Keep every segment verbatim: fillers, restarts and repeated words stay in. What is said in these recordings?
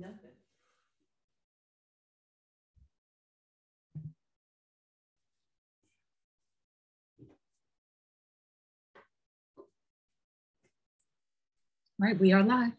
Nothing. All right, we are live.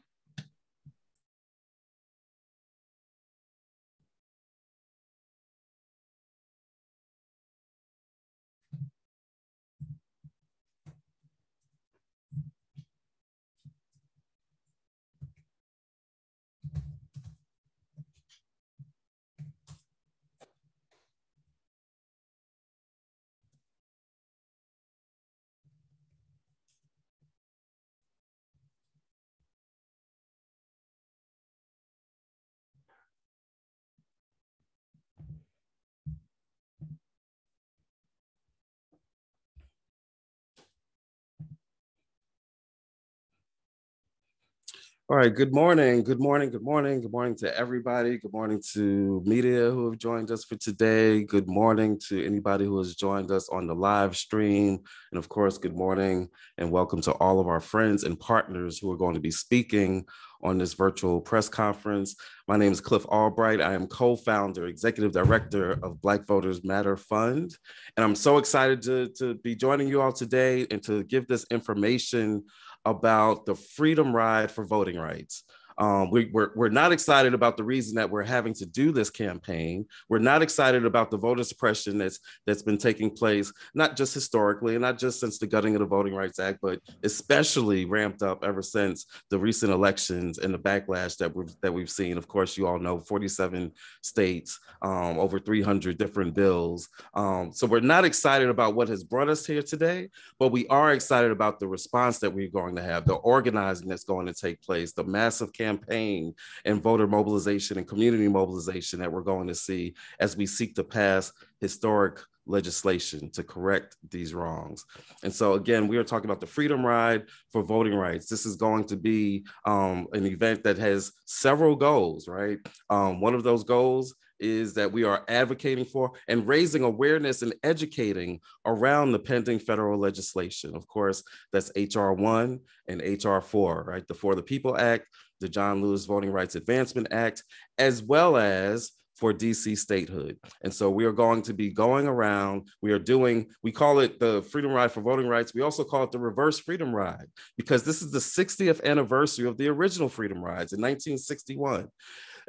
All right, good morning, good morning, good morning, good morning to everybody. Good morning to media who have joined us for today. Good morning to anybody who has joined us on the live stream. And of course, good morning and welcome to all of our friends and partners who are going to be speaking on this virtual press conference. My name is Cliff Albright. I am co-founder, executive director of Black Voters Matter Fund. And I'm so excited to, to be joining you all today and to give this information about the Freedom Ride for Voting Rights. Um, we, we're, we're not excited about the reason that we're having to do this campaign. We're not excited about the voter suppression that's, that's been taking place, not just historically and not just since the gutting of the Voting Rights Act, but especially ramped up ever since the recent elections and the backlash that we've, that we've seen. Of course, you all know forty-seven states, um, over three hundred different bills. Um, so we're not excited about what has brought us here today, but we are excited about the response that we're going to have, the organizing that's going to take place, the massive campaign campaign and voter mobilization and community mobilization that we're going to see as we seek to pass historic legislation to correct these wrongs. And so again, we are talking about the Freedom Ride for Voting Rights. This is going to be um, an event that has several goals, right? Um, one of those goals is that we are advocating for and raising awareness and educating around the pending federal legislation. Of course, that's H R one and H R four, right? The For the People Act, the John Lewis Voting Rights Advancement Act, as well as for D C statehood. And so we are going to be going around, we are doing, we call it the Freedom Ride for Voting Rights. We also call it the Reverse Freedom Ride, because this is the sixtieth anniversary of the original Freedom Rides in nineteen sixty-one.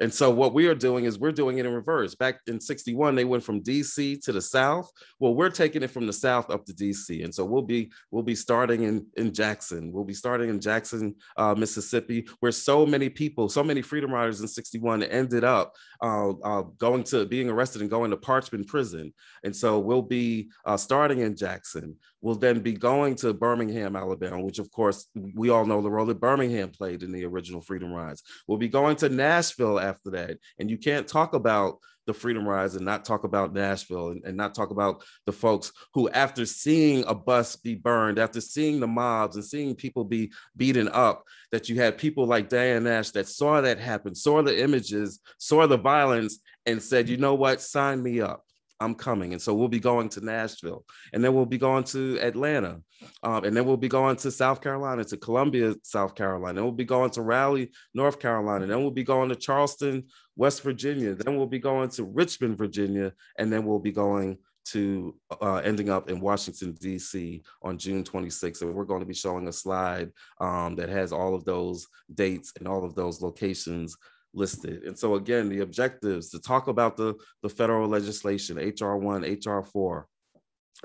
And so what we are doing is we're doing it in reverse. Back in sixty-one, they went from D C to the South. Well, we're taking it from the South up to D C. And so we'll be we'll be starting in, in Jackson. We'll be starting in Jackson, uh, Mississippi, where so many people, so many Freedom Riders in sixty-one ended up uh, uh, going to being arrested and going to Parchman Prison. And so we'll be uh, starting in Jackson. We'll then be going to Birmingham, Alabama, which of course, we all know the role that Birmingham played in the original Freedom Rides. We'll be going to Nashville after that. And you can't talk about the Freedom Rides and not talk about Nashville and, and not talk about the folks who, after seeing a bus be burned, after seeing the mobs and seeing people be beaten up, that you had people like Diane Nash that saw that happen, saw the images, saw the violence and said, you know what, sign me up. I'm coming. And so we'll be going to Nashville, and then we'll be going to Atlanta, um, and then we'll be going to South Carolina, to Columbia, South Carolina, and we'll be going to Raleigh, North Carolina, and then we'll be going to Charleston, West Virginia, then we'll be going to Richmond, Virginia, and then we'll be going to uh, ending up in Washington, D C on June twenty-sixth. And we're going to be showing a slide um, that has all of those dates and all of those locations listed. And so again, the objectives to talk about the, the federal legislation, H R one, H R four,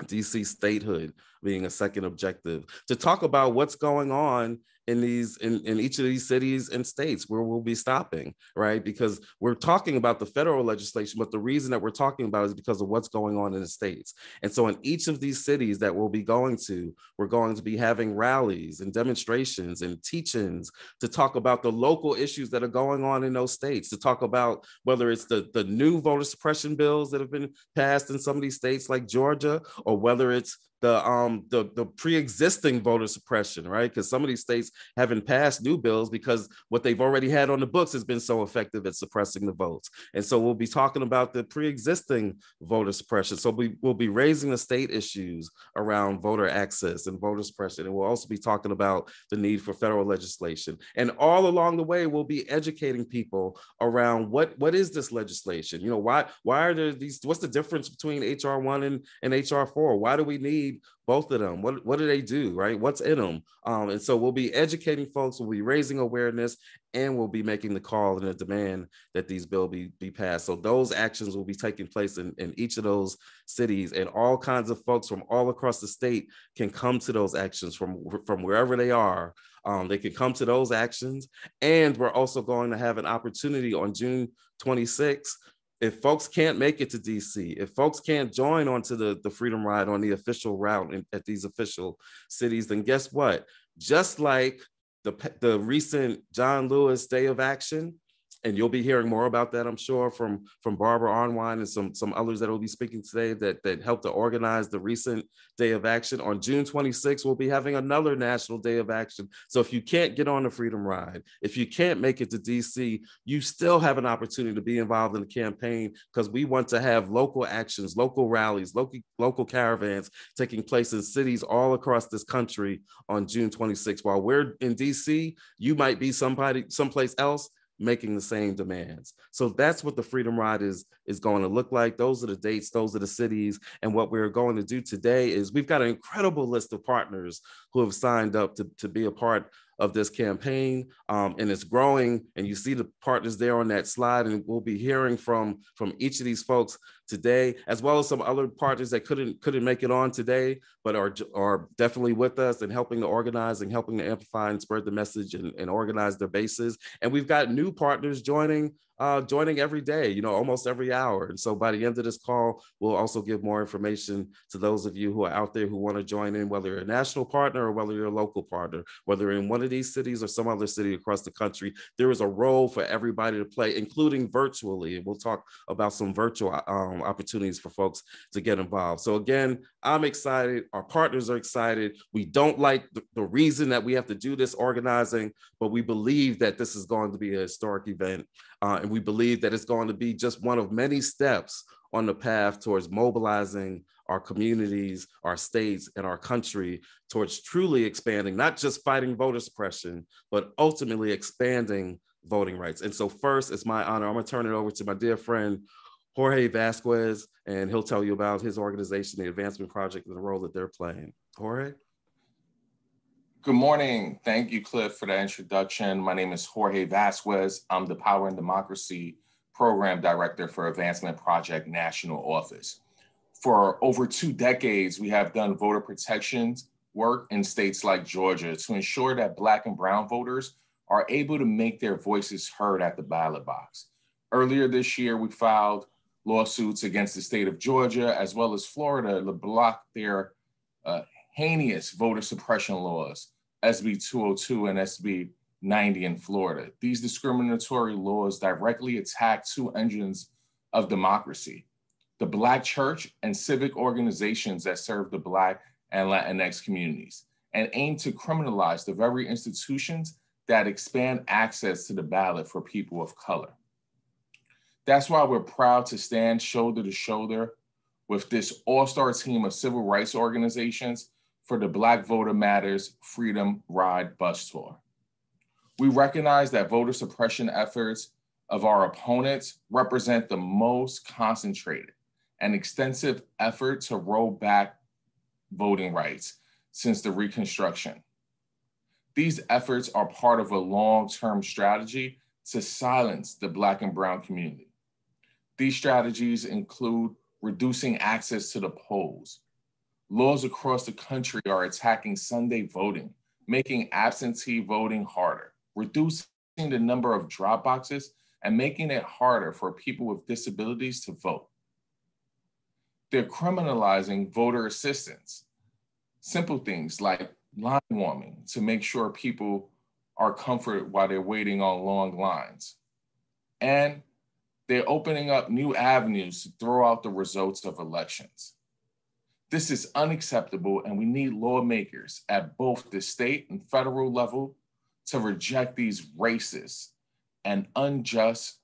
D C statehood being a second objective, to talk about what's going on in these in, in each of these cities and states where we'll be stopping, right? Because we're talking about the federal legislation, but the reason that we're talking about is because of what's going on in the states. And so in each of these cities that we'll be going to, we're going to be having rallies and demonstrations and teach-ins to talk about the local issues that are going on in those states, to talk about whether it's the, the new voter suppression bills that have been passed in some of these states like Georgia, or whether it's the um the, the pre-existing voter suppression, right? Because some of these states haven't passed new bills because what they've already had on the books has been so effective at suppressing the votes. And so we'll be talking about the pre-existing voter suppression. So we will be raising the state issues around voter access and voter suppression. And we'll also be talking about the need for federal legislation. And all along the way, we'll be educating people around what, what is this legislation? You know, why, why are there these, what's the difference between H R one and, and H R four? Why do we need both of them? What, what do they do, right? What's in them? Um, and so we'll be educating folks, we'll be raising awareness, and we'll be making the call and the demand that these bills be, be passed. So those actions will be taking place in, in each of those cities, and all kinds of folks from all across the state can come to those actions from, from wherever they are. Um, they can come to those actions. And we're also going to have an opportunity on June twenty-sixth. If folks can't make it to D C, if folks can't join onto the, the Freedom Ride on the official route in, at these official cities, then guess what? Just like the, the recent John Lewis Day of Action, and you'll be hearing more about that, I'm sure, from, from Barbara Arnwine and some, some others that will be speaking today that, that helped to organize the recent Day of Action. On June twenty-sixth, we'll be having another National Day of Action. So if you can't get on the Freedom Ride, if you can't make it to D C, you still have an opportunity to be involved in the campaign, because we want to have local actions, local rallies, local, local caravans taking place in cities all across this country on June twenty-sixth. While we're in D C, you might be somebody, someplace else, making the same demands. So that's what the Freedom Ride is, is going to look like. Those are the dates, those are the cities. And what we're going to do today is we've got an incredible list of partners who have signed up to, to be a part of this campaign. Um, and it's growing, and you see the partners there on that slide, and we'll be hearing from, from each of these folks today, as well as some other partners that couldn't, couldn't make it on today, but are, are definitely with us and helping to organize and helping to amplify and spread the message and, and organize their bases. And we've got new partners joining, uh, joining every day, you know, almost every hour. And so by the end of this call, we'll also give more information to those of you who are out there who want to join in, whether you're a national partner or whether you're a local partner, whether in one of these cities or some other city across the country. There is a role for everybody to play, including virtually. And we'll talk about some virtual um, opportunities for folks to get involved. So again, I'm excited. Our partners are excited. We don't like the, the reason that we have to do this organizing, but we believe that this is going to be a historic event. Uh, and we believe that it's going to be just one of many steps on the path towards mobilizing our communities, our states, and our country towards truly expanding, not just fighting voter suppression, but ultimately expanding voting rights. And so first, it's my honor, I'm gonna turn it over to my dear friend, Jorge Vasquez, and he'll tell you about his organization, the Advancement Project, and the role that they're playing. Jorge? Good morning. Thank you, Cliff, for that introduction. My name is Jorge Vasquez. I'm the Power and Democracy Program Director for Advancement Project National Office. For over two decades, we have done voter protections work in states like Georgia to ensure that Black and Brown voters are able to make their voices heard at the ballot box. Earlier this year, we filed lawsuits against the state of Georgia, as well as Florida, to block their uh, heinous voter suppression laws, S B two oh two and S B ninety in Florida. These discriminatory laws directly attack two engines of democracy: the Black Church and civic organizations that serve the Black and Latinx communities, and aim to criminalize the very institutions that expand access to the ballot for people of color. That's why we're proud to stand shoulder to shoulder with this all-star team of civil rights organizations for the Black Voter Matters Freedom Ride Bus Tour. We recognize that voter suppression efforts of our opponents represent the most concentrated and extensive effort to roll back voting rights since the Reconstruction. These efforts are part of a long-term strategy to silence the Black and Brown community. These strategies include reducing access to the polls. Laws across the country are attacking Sunday voting, making absentee voting harder, reducing the number of drop boxes, and making it harder for people with disabilities to vote. They're criminalizing voter assistance, simple things like line warming to make sure people are comforted while they're waiting on long lines. And they're opening up new avenues to throw out the results of elections. This is unacceptable, and we need lawmakers at both the state and federal level to reject these racist and unjust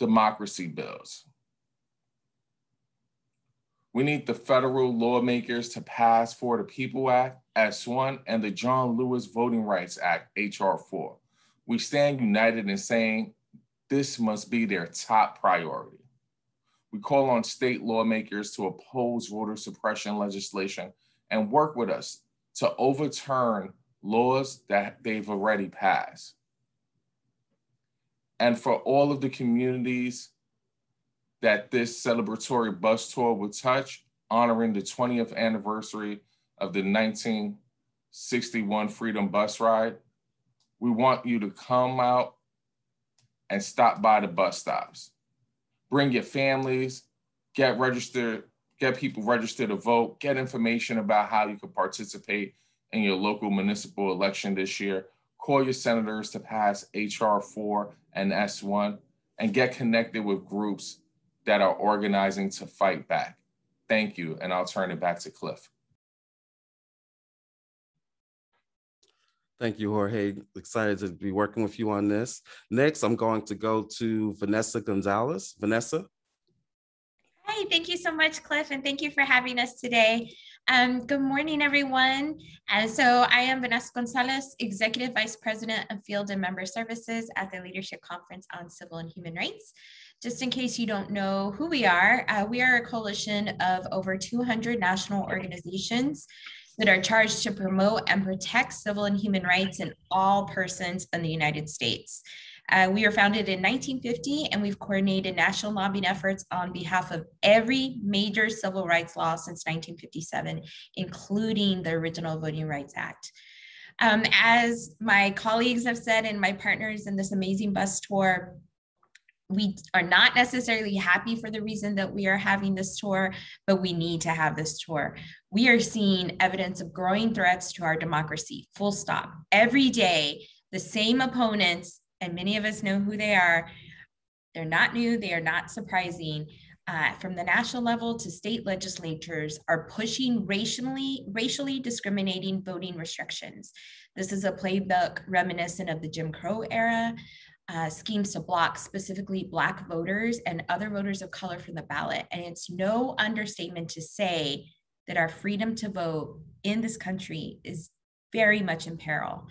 democracy bills. We need the federal lawmakers to pass For the People Act, S one, and the John Lewis Voting Rights Act, H R four. We stand united in saying this must be their top priority. We call on state lawmakers to oppose voter suppression legislation and work with us to overturn laws that they've already passed. And for all of the communities that this celebratory bus tour will touch, honoring the twentieth anniversary of the nineteen sixty-one Freedom Bus Ride, we want you to come out and stop by the bus stops. Bring your families, get registered, get people registered to vote, get information about how you can participate in your local municipal election this year. Call your senators to pass H R four and S one, and get connected with groups that are organizing to fight back. Thank you, and I'll turn it back to Cliff. Thank you, Jorge. Excited to be working with you on this. Next, I'm going to go to Vanessa Gonzalez. Vanessa. Hi, thank you so much, Cliff, and thank you for having us today. Um, good morning, everyone. Uh, so I am Vanessa Gonzalez, Executive Vice President of Field and Member Services at the Leadership Conference on Civil and Human Rights. Just in case you don't know who we are, uh, we are a coalition of over two hundred national organizations that are charged to promote and protect civil and human rights in all persons in the United States. Uh, we were founded in nineteen fifty, and we've coordinated national lobbying efforts on behalf of every major civil rights law since nineteen fifty-seven, including the original Voting Rights Act. Um, as my colleagues have said, and my partners in this amazing bus tour, we are not necessarily happy for the reason that we are having this tour, but we need to have this tour. We are seeing evidence of growing threats to our democracy, full stop. Every day, the same opponents, and many of us know who they are, they're not new, they are not surprising, uh, from the national level to state legislatures are pushing racially, racially discriminating voting restrictions. This is a playbook reminiscent of the Jim Crow era. Uh, schemes to block specifically Black voters and other voters of color from the ballot. And it's no understatement to say that our freedom to vote in this country is very much in peril.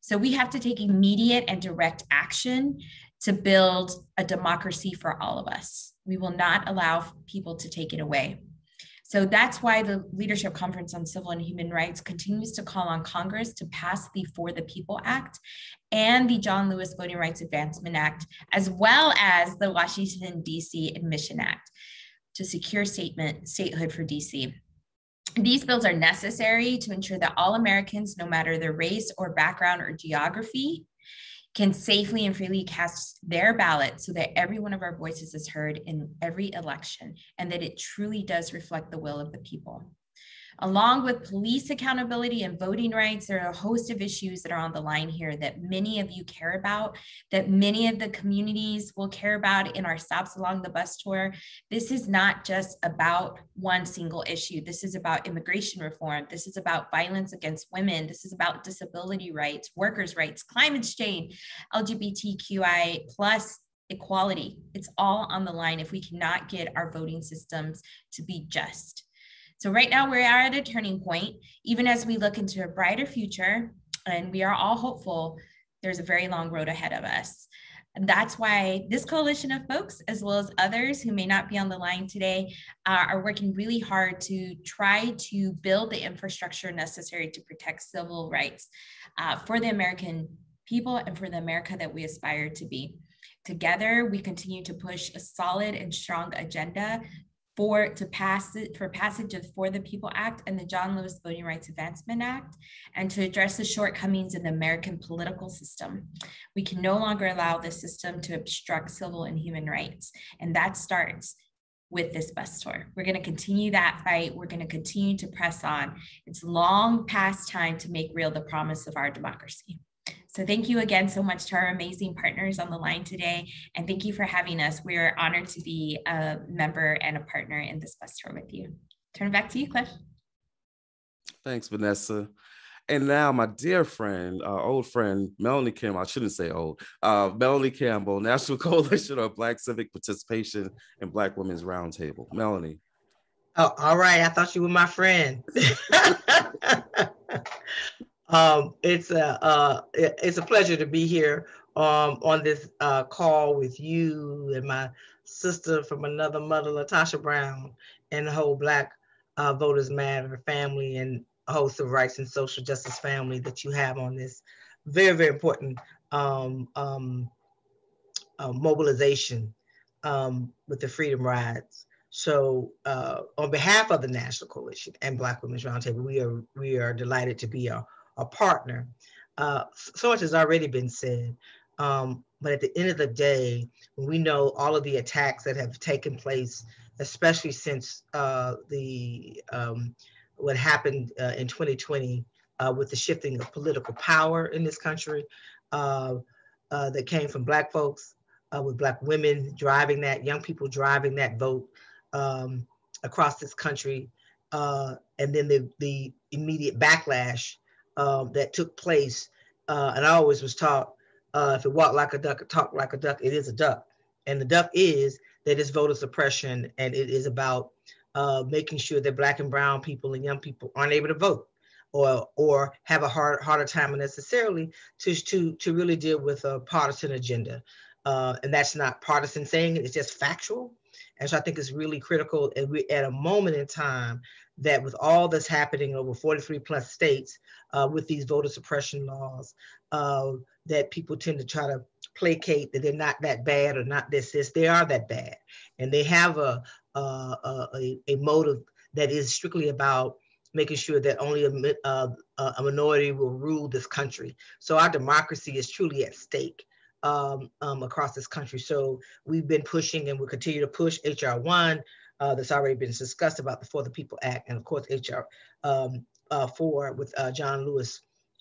So we have to take immediate and direct action to build a democracy for all of us. We will not allow people to take it away. So that's why the Leadership Conference on Civil and Human Rights continues to call on Congress to pass the For the People Act and the John Lewis Voting Rights Advancement Act, as well as the Washington, D C Admission Act to secure statement, statehood for D C. These bills are necessary to ensure that all Americans, no matter their race or background or geography, can safely and freely cast their ballot so that every one of our voices is heard in every election and that it truly does reflect the will of the people. Along with police accountability and voting rights, there are a host of issues that are on the line here that many of you care about, that many of the communities will care about in our stops along the bus tour. This is not just about one single issue. This is about immigration reform. This is about violence against women. This is about disability rights, workers' rights, climate change, L G B T Q I plus equality. It's all on the line if we cannot get our voting systems to be just. So right now we are at a turning point, even as we look into a brighter future, and we are all hopeful, there's a very long road ahead of us. And that's why this coalition of folks, as well as others who may not be on the line today, uh, are working really hard to try to build the infrastructure necessary to protect civil rights uh, for the American people and for the America that we aspire to be. Together, we continue to push a solid and strong agenda For, to pass it, for passage of For the People Act and the John Lewis Voting Rights Advancement Act, and to address the shortcomings in the American political system. We can no longer allow the system to obstruct civil and human rights. And that starts with this bus tour. We're gonna continue that fight. We're gonna continue to press on. It's long past time to make real the promise of our democracy. So thank you again so much to our amazing partners on the line today. And thank you for having us. We're honored to be a member and a partner in this bus tour with you. turn it back to you, Cliff. Thanks, Vanessa. And now my dear friend, uh, old friend, Melanie Campbell, I shouldn't say old, uh, Melanie Campbell, National Coalition of Black Civic Participation and Black Women's Roundtable. Melanie. Oh, all right. I thought you were my friend. um, it's, a, uh, it's a pleasure to be here um, on this uh, call with you and my sister from another mother, LaTosha Brown, and the whole Black uh, Voters Matter family and host of rights and social justice family that you have on this very, very important um, um, uh, mobilization um, with the Freedom Rides. So uh, on behalf of the National Coalition and Black Women's Roundtable, we are, we are delighted to be a, a partner. Uh, so much has already been said, um, but at the end of the day, we know all of the attacks that have taken place, especially since uh, the um, what happened uh, in twenty twenty uh, with the shifting of political power in this country uh, uh, that came from Black folks, uh, with Black women driving that, young people driving that vote um, across this country. Uh, and then the, the immediate backlash uh, that took place. Uh, and I always was taught, uh, if it walked like a duck, talk like a duck, it is a duck. And the duck is that it's voter suppression, and it is about Uh, making sure that Black and brown people and young people aren't able to vote, or or have a hard, harder time necessarily to, to, to really deal with a partisan agenda. Uh, and that's not partisan saying it, it's just factual. And so I think it's really critical, and we at a moment in time that with all that's happening over forty-three plus states uh, with these voter suppression laws, uh, that people tend to try to placate that they're not that bad or not this, this, they are that bad. And they have a, Uh, a, a motive that is strictly about making sure that only a, uh, a minority will rule this country. So our democracy is truly at stake um, um, across this country. So we've been pushing and we'll continue to push H R one uh, that's already been discussed about the For the People Act, and of course H R four with uh, John Lewis,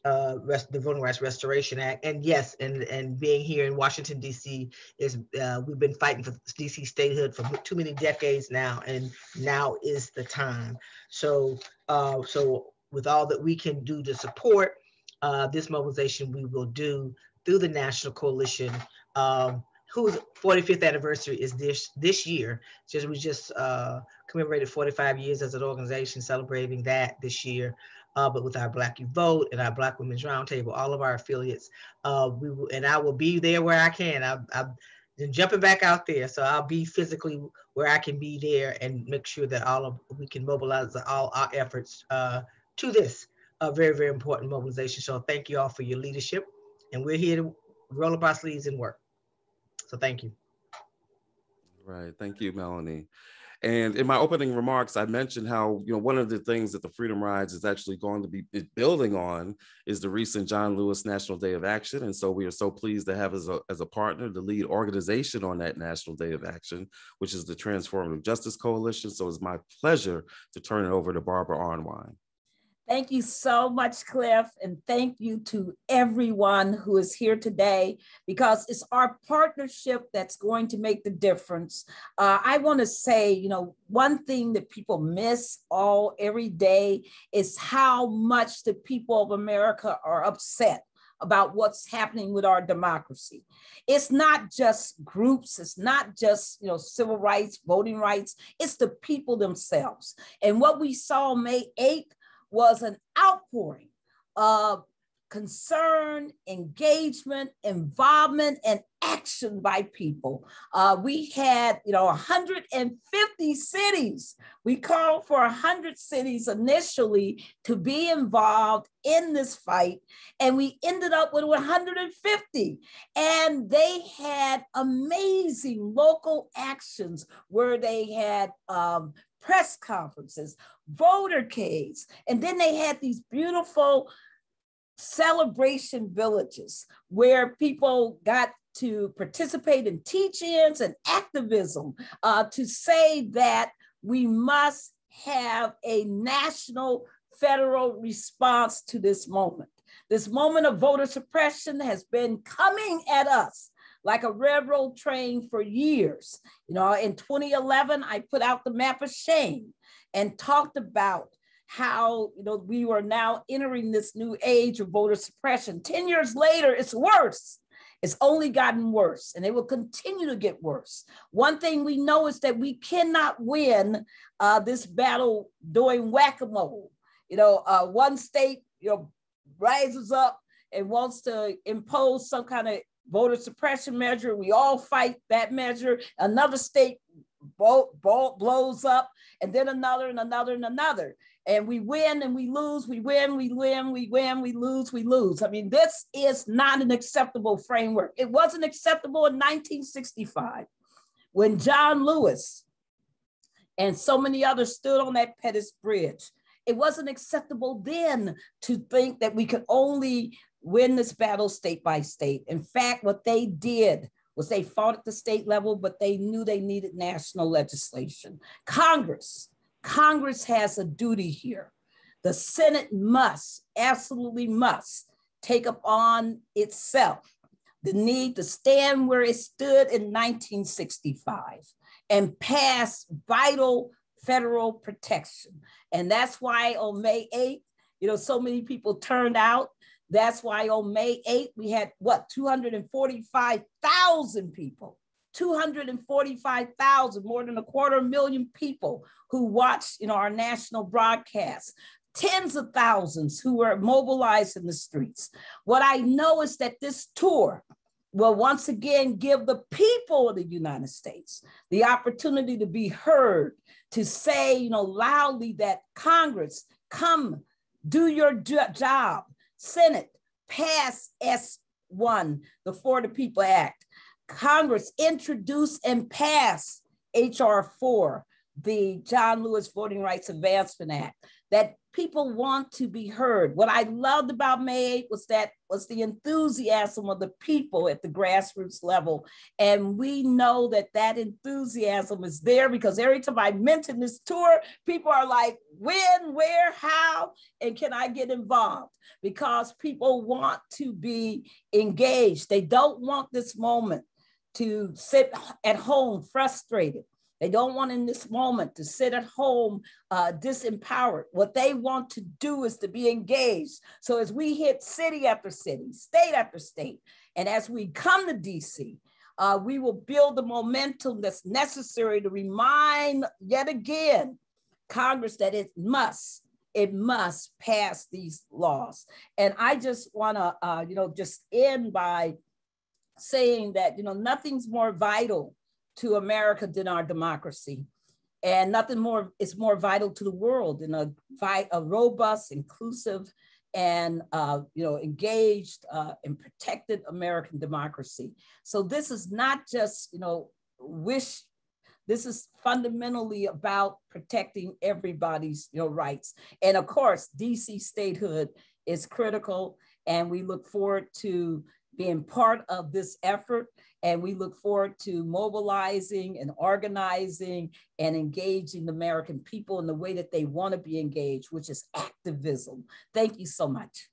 uh, rest, the Voting Rights Restoration Act. And yes, and, and being here in Washington, D C is, uh, we've been fighting for D C statehood for too many decades now, and now is the time. So, uh, so with all that we can do to support uh, this mobilization, we will do through the National Coalition, um, whose forty-fifth anniversary is this this year. Just, we just uh, commemorated forty-five years as an organization, celebrating that this year. Uh, but with our Black You Vote and our Black Women's Roundtable, all of our affiliates, uh, we will, and I will be there where I can. I, I've been jumping back out there, so I'll be physically where I can be there and make sure that all of we can mobilize all our efforts uh, to this uh, very, very important mobilization. So thank you all for your leadership, and we're here to roll up our sleeves and work. So thank you. Right, thank you, Melanie. And in my opening remarks, I mentioned how, you know, one of the things that the Freedom Rides is actually going to be building on is the recent John Lewis National Day of Action. And so we are so pleased to have as a, as a partner the lead organization on that National Day of Action, which is the Transformative Justice Coalition. So it's my pleasure to turn it over to Barbara Arnwine. Thank you so much, Cliff, and thank you to everyone who is here today, because it's our partnership that's going to make the difference. Uh, I want to say, you know, one thing that people miss all every day is how much the people of America are upset about what's happening with our democracy. It's not just groups, it's not just, you know, civil rights, voting rights, it's the people themselves. And what we saw May eighth, was an outpouring of concern, engagement, involvement, and action by people. Uh, we had, you know, one hundred fifty cities. We called for one hundred cities initially to be involved in this fight, and we ended up with one hundred fifty. And they had amazing local actions where they had um, press conferences, motorcades, and then they had these beautiful celebration villages where people got to participate in teach-ins and activism uh, to say that we must have a national federal response to this moment. This moment of voter suppression has been coming at us like a railroad train for years. You know, in twenty eleven, I put out the map of shame. and talked about how, you know, we were now entering this new age of voter suppression. ten years later, it's worse. It's only gotten worse, and it will continue to get worse. One thing we know is that we cannot win uh, this battle doing whack-a-mole. You know, uh, one state, you know, rises up and wants to impose some kind of voter suppression measure. We all fight that measure. Another state bo- bo- blows up, and then another and another and another. And we win and we lose, we win, we win, we win, we lose, we lose. I mean, this is not an acceptable framework. It wasn't acceptable in nineteen sixty-five when John Lewis and so many others stood on that Pettus Bridge. It wasn't acceptable then to think that we could only win this battle state by state. In fact, what they did was they fought at the state level, but they knew they needed national legislation. Congress. Congress has a duty here. The Senate must, absolutely must, take upon itself the need to stand where it stood in nineteen sixty-five and pass vital federal protection. And that's why on May eighth, you know, so many people turned out. That's why on May eighth, we had, what, two hundred forty-five thousand people. two hundred forty-five thousand, more than a quarter million people who watched, you know, our national broadcast, tens of thousands who were mobilized in the streets. What I know is that this tour will once again give the people of the United States the opportunity to be heard, to say, you know, loudly that Congress, come, do your job. Senate, pass S one, the For the People Act. Congress introduced and passed H R four, the John Lewis Voting Rights Advancement Act, that people want to be heard. What I loved about May eighth was that was the enthusiasm of the people at the grassroots level. And we know that that enthusiasm is there because every time I mention this tour, people are like, when, where, how, and can I get involved? Because people want to be engaged. They don't want this moment to sit at home frustrated. They don't want in this moment to sit at home uh, disempowered. What they want to do is to be engaged. So as we hit city after city, state after state, and as we come to D C, uh, we will build the momentum that's necessary to remind yet again, Congress that it must, it must pass these laws. And I just wanna, uh, you know, just end by saying that, you know, nothing's more vital to America than our democracy. And nothing more is more vital to the world than a, a robust, inclusive, and uh, you know, engaged uh, and protected American democracy. So this is not just, you know, wish, this is fundamentally about protecting everybody's, you know, rights. And of course, D C statehood is critical, and we look forward to being part of this effort. And we look forward to mobilizing and organizing and engaging the American people in the way that they want to be engaged, which is activism. Thank you so much.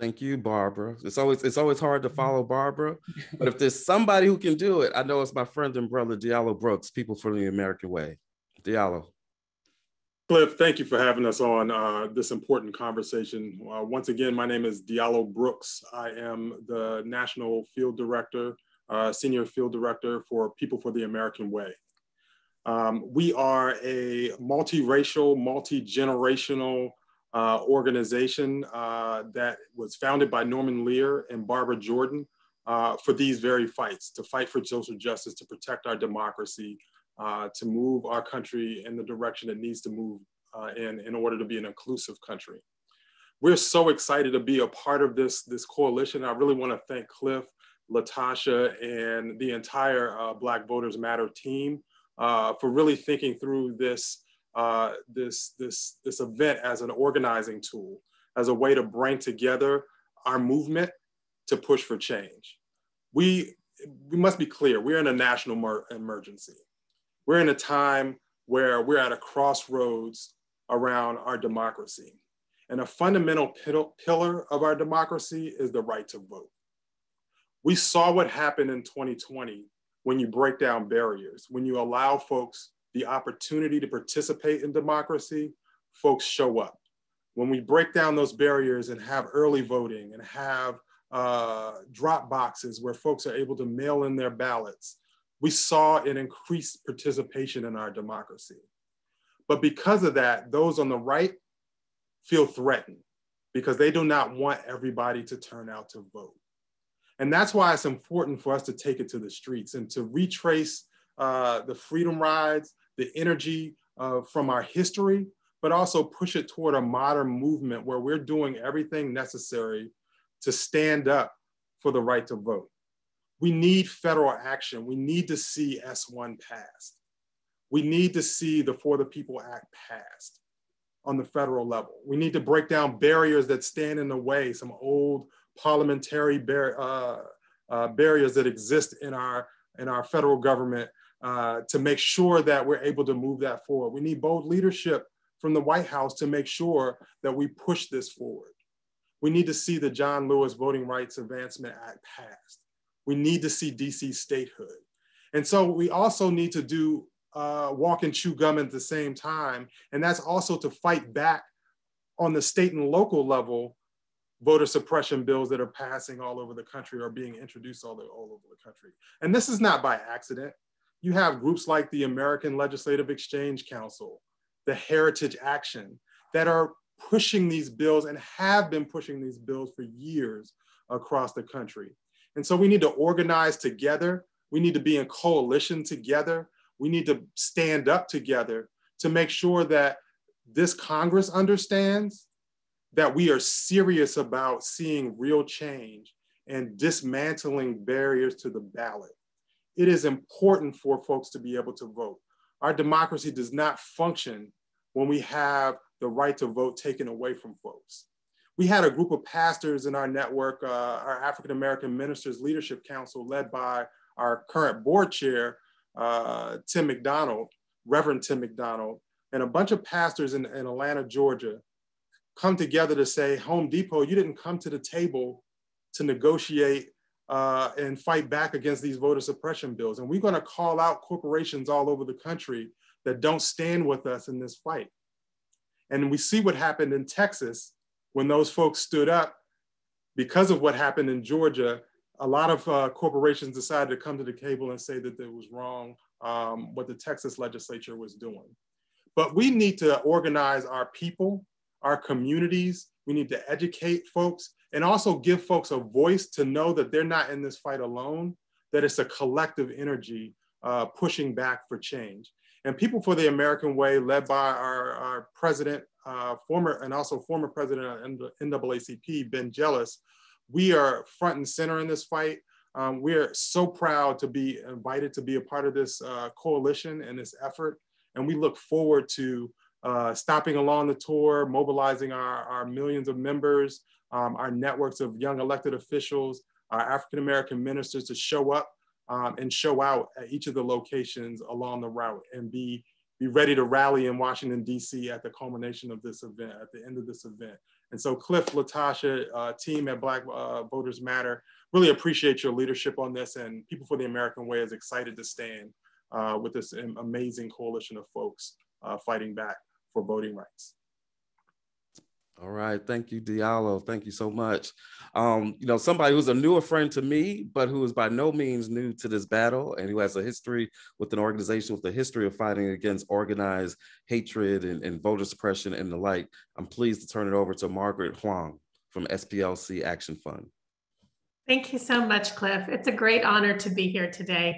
Thank you, Barbara. It's always, it's always hard to follow Barbara, but if there's somebody who can do it, I know it's my friend and brother, Diallo Brooks, People for the American Way. Diallo. Cliff, thank you for having us on uh, this important conversation. Uh, once again, my name is Diallo Brooks. I am the National Field Director, uh, Senior Field Director for People for the American Way. Um, we are a multiracial, multi-generational uh, organization uh, that was founded by Norman Lear and Barbara Jordan uh, for these very fights, to fight for social justice, to protect our democracy, Uh, to move our country in the direction it needs to move uh, in, in order to be an inclusive country. We're so excited to be a part of this, this coalition. I really wanna thank Cliff, LaTosha, and the entire uh, Black Voters Matter team uh, for really thinking through this, uh, this, this, this event as an organizing tool, as a way to bring together our movement to push for change. We, we must be clear, we're in a national emergency. We're in a time where we're at a crossroads around our democracy. And a fundamental pillar of our democracy is the right to vote. We saw what happened in twenty twenty when you break down barriers, when you allow folks the opportunity to participate in democracy, folks show up. When we break down those barriers and have early voting and have uh, drop boxes where folks are able to mail in their ballots, we saw an increased participation in our democracy. But because of that, those on the right feel threatened because they do not want everybody to turn out to vote. And that's why it's important for us to take it to the streets and to retrace uh, the freedom rides, the energy uh, from our history, but also push it toward a modern movement where we're doing everything necessary to stand up for the right to vote. We need federal action. We need to see S one passed. We need to see the For the People Act passed on the federal level. We need to break down barriers that stand in the way, some old parliamentary bar uh, uh, barriers that exist in our, in our federal government uh, to make sure that we're able to move that forward. We need bold leadership from the White House to make sure that we push this forward. We need to see the John Lewis Voting Rights Advancement Act passed. We need to see D C statehood. And so we also need to do uh, walk and chew gum at the same time. And that's also to fight back on the state and local level voter suppression bills that are passing all over the country or being introduced all, the, all over the country. And this is not by accident. You have groups like the American Legislative Exchange Council, the Heritage Action, that are pushing these bills and have been pushing these bills for years across the country. And so we need to organize together. We need to be in coalition together. We need to stand up together to make sure that this Congress understands that we are serious about seeing real change and dismantling barriers to the ballot. It is important for folks to be able to vote. Our democracy does not function when we have the right to vote taken away from folks. We had a group of pastors in our network, uh, our African-American Ministers Leadership Council, led by our current board chair, uh, Tim McDonald, Reverend Tim McDonald, and a bunch of pastors in, in Atlanta, Georgia, come together to say, Home Depot, you didn't come to the table to negotiate Uh, and fight back against these voter suppression bills. And we're gonna call out corporations all over the country that don't stand with us in this fight. And we see what happened in Texas when those folks stood up. Because of what happened in Georgia, a lot of uh, corporations decided to come to the table and say that it was wrong um, what the Texas legislature was doing. But we need to organize our people, our communities. We need to educate folks and also give folks a voice to know that they're not in this fight alone, that it's a collective energy uh, pushing back for change. And People for the American Way, led by our, our president, uh, former and also former president of N double A C P, Ben Jealous, we are front and center in this fight. Um, we are so proud to be invited to be a part of this uh, coalition and this effort. And we look forward to uh, stopping along the tour, mobilizing our, our millions of members, Um, our networks of young elected officials, our African-American ministers to show up um, and show out at each of the locations along the route and be, be ready to rally in Washington, D C at the culmination of this event, at the end of this event. And so Cliff, LaTosha, uh, team at Black uh, Voters Matter, really appreciate your leadership on this, and People for the American Way is excited to stand uh, with this amazing coalition of folks uh, fighting back for voting rights. All right, thank you, Diallo. Thank you so much. Um, you know, somebody who's a newer friend to me, but who is by no means new to this battle, and who has a history with an organization with a history of fighting against organized hatred and, and voter suppression and the like. I'm pleased to turn it over to Margaret Huang from S P L C Action Fund. Thank you so much, Cliff. It's a great honor to be here today.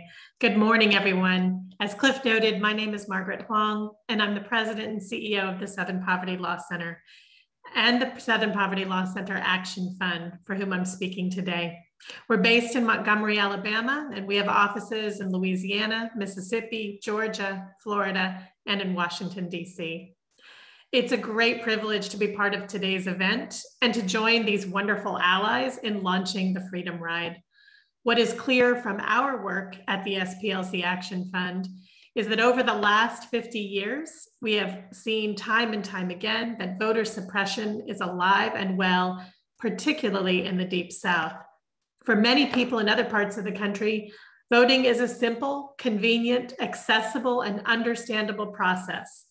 Good morning, everyone. As Cliff noted, my name is Margaret Huang, and I'm the president and C E O of the Southern Poverty Law Center and the Southern Poverty Law Center Action Fund, for whom I'm speaking today. We're based in Montgomery, Alabama, and we have offices in Louisiana, Mississippi, Georgia, Florida, and in Washington, D C. It's a great privilege to be part of today's event and to join these wonderful allies in launching the Freedom Ride. What is clear from our work at the S P L C Action Fund is that over the last fifty years, we have seen time and time again that voter suppression is alive and well, particularly in the Deep South. For many people in other parts of the country, Voting is a simple, convenient, accessible, and understandable process,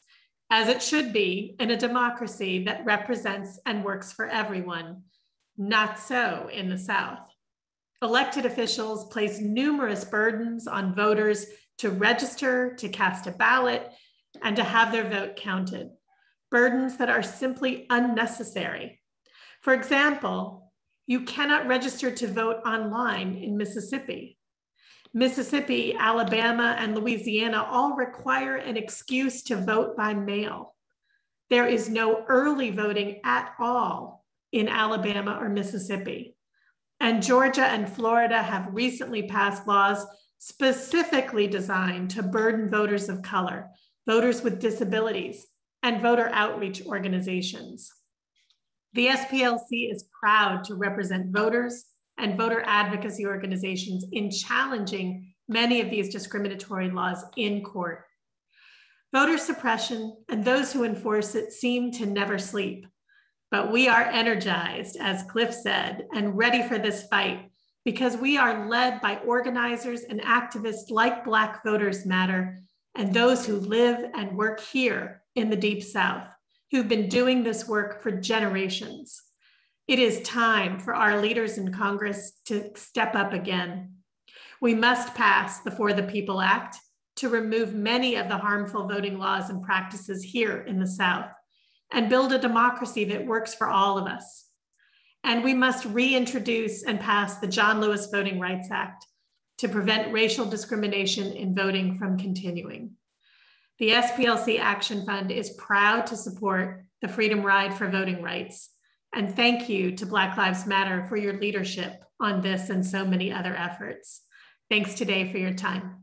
as it should be in a democracy that represents and works for everyone. Not so in the South. Elected officials place numerous burdens on voters to register, to cast a ballot, and to have their vote counted. Burdens that are simply unnecessary. For example, you cannot register to vote online in Mississippi. Mississippi, Alabama, and Louisiana all require an excuse to vote by mail. There is no early voting at all in Alabama or Mississippi. And Georgia and Florida have recently passed laws specifically designed to burden voters of color, voters with disabilities, and voter outreach organizations. The S P L C is proud to represent voters and voter advocacy organizations in challenging many of these discriminatory laws in court. Voter suppression and those who enforce it seem to never sleep, but we are energized, as Cliff said, and ready for this fight because we are led by organizers and activists like Black Voters Matter and those who live and work here in the Deep South, who've been doing this work for generations. It is time for our leaders in Congress to step up again. We must pass the For the People Act to remove many of the harmful voting laws and practices here in the South and build a democracy that works for all of us. And we must reintroduce and pass the John Lewis Voting Rights Act to prevent racial discrimination in voting from continuing. The S P L C Action Fund is proud to support the Freedom Ride for Voting Rights. And thank you to Black Lives Matter for your leadership on this and so many other efforts. Thanks today for your time.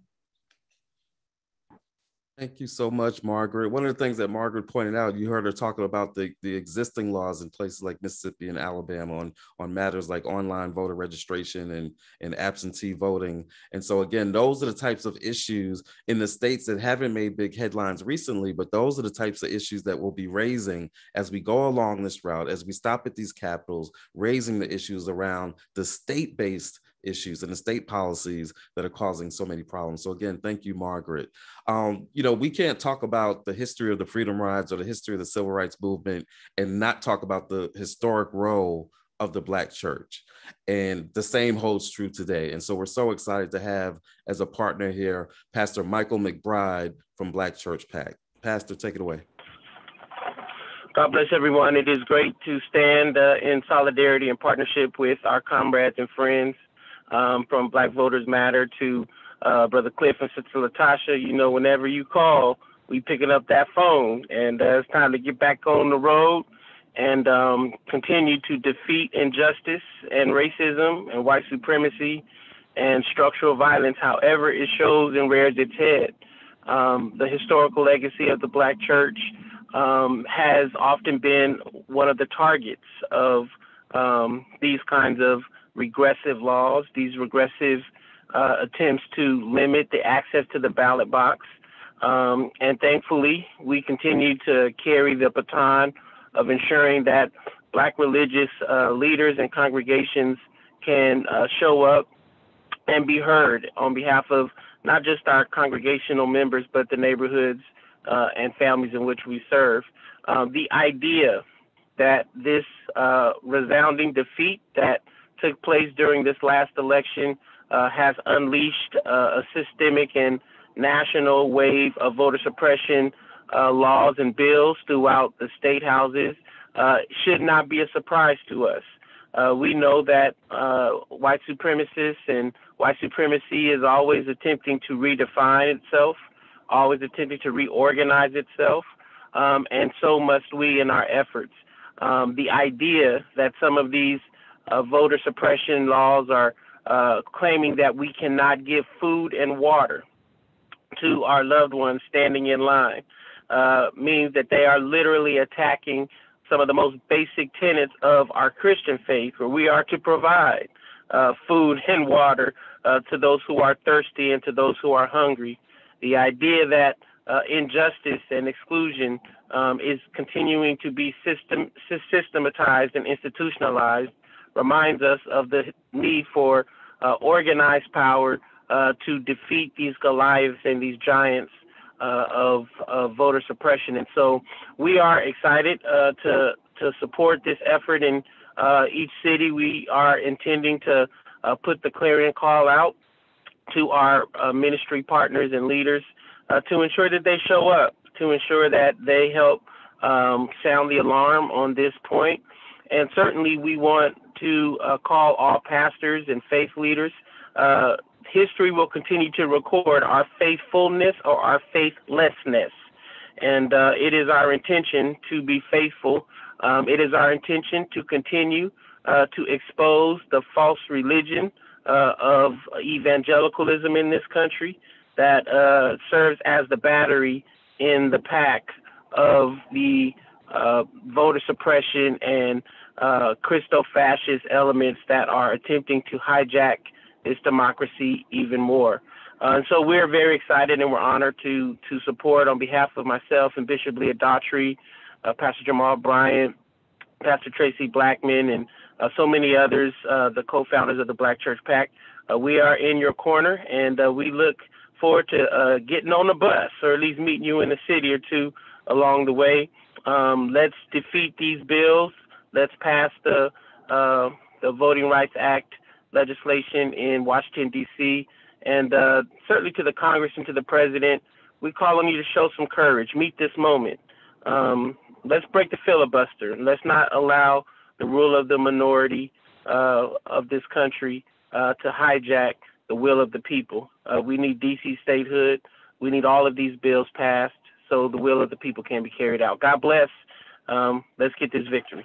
Thank you so much, Margaret. One of the things that Margaret pointed out, you heard her talking about the, the existing laws in places like Mississippi and Alabama on, on matters like online voter registration and, and absentee voting. And so again, those are the types of issues in the states that haven't made big headlines recently, but those are the types of issues that we'll be raising as we go along this route, as we stop at these capitals, raising the issues around the state-based issues and the state policies that are causing so many problems. So again, thank you, Margaret. Um, you know, we can't talk about the history of the Freedom Rides or the history of the Civil Rights Movement and not talk about the historic role of the Black Church. And the same holds true today. And so we're so excited to have as a partner here, Pastor Michael McBride from Black Church P A C. Pastor, take it away. God bless everyone. It is great to stand uh, in solidarity and partnership with our comrades and friends Um, from Black Voters Matter to uh, Brother Cliff and Sister LaTosha. You know, whenever you call, we picking up that phone, and uh, it's time to get back on the road and um, continue to defeat injustice and racism and white supremacy and structural violence, however it shows and rears its head. Um, the historical legacy of the Black Church um, has often been one of the targets of um, these kinds of regressive laws, these regressive uh, attempts to limit the access to the ballot box. Um, and thankfully, we continue to carry the baton of ensuring that Black religious uh, leaders and congregations can uh, show up and be heard on behalf of not just our congregational members, but the neighborhoods uh, and families in which we serve. Uh, the idea that this uh, resounding defeat that took place during this last election uh, has unleashed uh, a systemic and national wave of voter suppression uh, laws and bills throughout the state houses uh, should not be a surprise to us. Uh, we know that uh, white supremacists and white supremacy is always attempting to redefine itself, always attempting to reorganize itself, um, and so must we in our efforts. Um, the idea that some of these Uh, voter suppression laws are uh, claiming that we cannot give food and water to our loved ones standing in line uh, means that they are literally attacking some of the most basic tenets of our Christian faith, where we are to provide uh, food and water uh, to those who are thirsty and to those who are hungry. The idea that uh, injustice and exclusion um, is continuing to be system systematized and institutionalized reminds us of the need for uh, organized power uh, to defeat these Goliaths and these giants uh, of, of voter suppression. And so we are excited uh, to to support this effort in uh, each city. We are intending to uh, put the clarion call out to our uh, ministry partners and leaders uh, to ensure that they show up, to ensure that they help um, sound the alarm on this point. And certainly we want to uh, call all pastors and faith leaders. Uh, history will continue to record our faithfulness or our faithlessness. And uh, it is our intention to be faithful. Um, it is our intention to continue uh, to expose the false religion uh, of evangelicalism in this country that uh, serves as the battery in the pack of the uh, voter suppression and uh, Christo-fascist elements that are attempting to hijack this democracy even more. Uh, and so we're very excited and we're honored to to support on behalf of myself and Bishop Leah Daughtry, uh, Pastor Jamal Bryant, Pastor Tracy Blackman, and uh, so many others, uh, the co-founders of the Black Church P A C. Uh, we are in your corner, and uh, we look forward to uh, getting on the bus, or at least meeting you in a city or two along the way. Um, let's defeat these bills. Let's pass the uh, the Voting Rights Act legislation in Washington, D C, and uh, certainly to the Congress and to the President, we call on you to show some courage. Meet this moment. Um, let's break the filibuster. Let's not allow the rule of the minority uh, of this country uh, to hijack the will of the people. Uh, we need D C statehood. We need all of these bills passed so the will of the people can be carried out. God bless. Um, let's get this victory.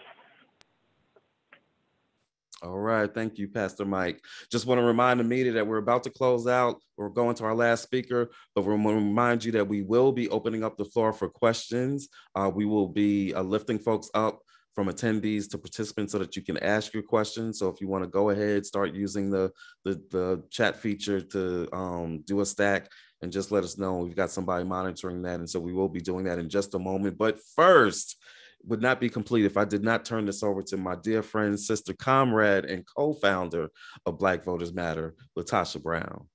All right. Thank you, Pastor Mike. Just want to remind the media that we're about to close out. We're going to our last speaker, but we want to remind you that we will be opening up the floor for questions. Uh, we will be uh, lifting folks up from attendees to participants so that you can ask your questions. So if you want to go ahead, start using the, the, the chat feature to um, do a stack and just let us know. We've got somebody monitoring that. And so we will be doing that in just a moment. But first, would not be complete if I did not turn this over to my dear friend, sister, comrade, and co-founder of Black Voters Matter, LaTosha Brown.